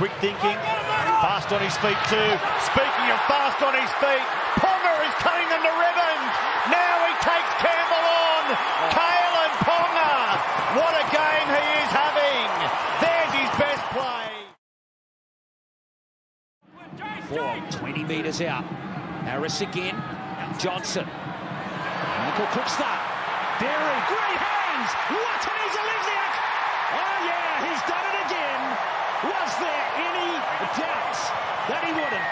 Quick thinking, fast on his feet too. Speaking of fast on his feet, Ponga is cutting them to ribbons. Now he takes Campbell on. Kalyn Ponga, what a game he is having. There's his best play. 20 metres out. Harris again. Johnson. Michael quick start. Derry, great hands. What an easy lift out. Oh yeah, he's done it again. Was there any doubt that he wouldn't?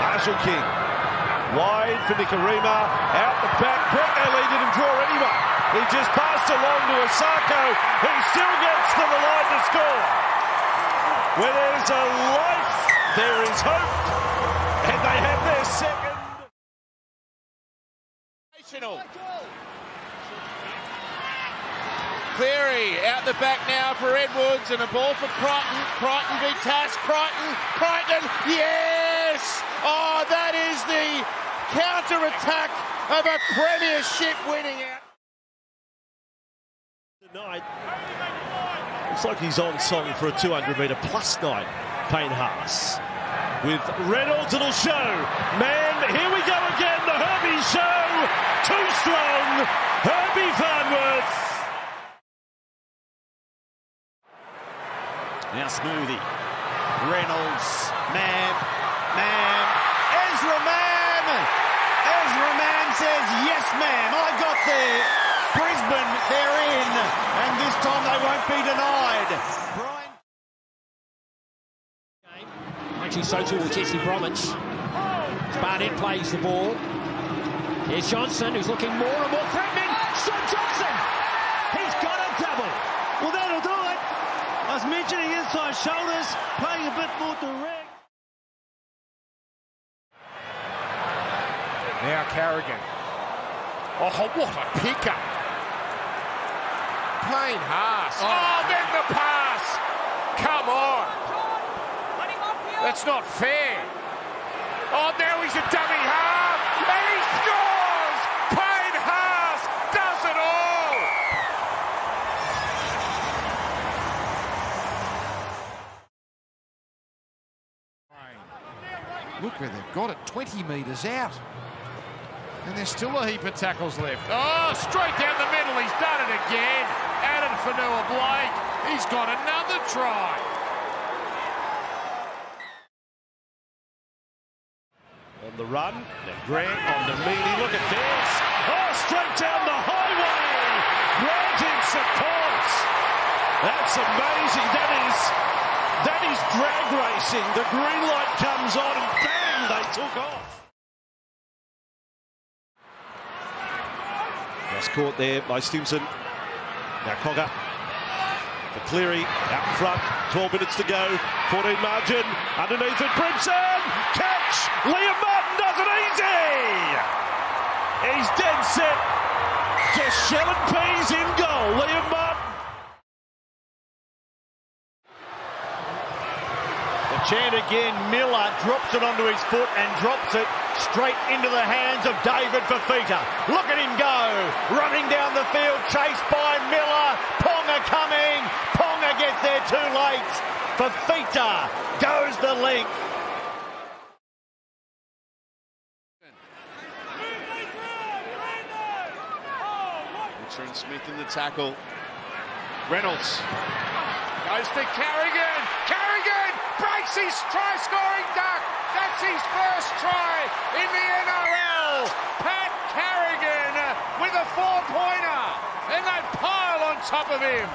Marshall King. Wide for Nikarima. Out the back. Brett Alley didn't draw anyone. He just passed along to Osako. He still gets to the line to score. Where there's a life, there is hope, and they have their second. Cleary out the back now for Edwards, and a ball for Crichton. Crichton beat Tass. Crichton, yes! Oh, that is the counter-attack of a premiership winning out. Tonight. Looks like he's on song for a 200-metre plus night, Payne Haas. With Reynolds, it'll show. Man, here we go again, the Herbie show. Too strong, Herbie Farnworth. Now Smoothie. Reynolds, man. Ezra Mann says, yes, ma'am, I got there. Brisbane, they're in, and this time they won't be denied. Brian. Actually, so too with Jesse Bromwich. Barnett plays the ball. Here's Johnson, who's looking more and more threatening. Sean Johnson! He's got a double. Well, that'll do it. I was mentioning inside shoulders, playing a bit more direct. Now Carrigan. Oh, what a pickup. Payne Haas. Oh, then the pass. Come on. That's not fair. Oh, now he's a dummy half. And he scores. Payne Haas does it all. Look where they've got it. 20 metres out. And there's still a heap of tackles left. Oh, straight down the middle. He's done it again. Added Fonua Blake. He's got another try. On the run. Grant on the meaty. Look at this. Oh, straight down the highway. Granting support. That's amazing. That is drag racing. The green light comes on and bang, they took off. That's caught there by Stimson. Now Cogger. For Cleary, out in front. 12 minutes to go. 14 margin. Underneath it, Brimson. Catch! Liam Martin does it easy! He's dead set. Just shell and peas in goal. Liam Martin. The chant again. Miller drops it onto his foot and drops it straight into the hands of David Fifita. Look at him go, running down the field, chased by Miller. Ponga coming. Ponga gets there too late. Fifita goes the length. Trent Smith in the tackle. Reynolds goes to Carrigan. Carrigan breaks his try-scoring duck. That's his first try in the NRL. Pat Carrigan with a four-pointer, and they pile on top of him.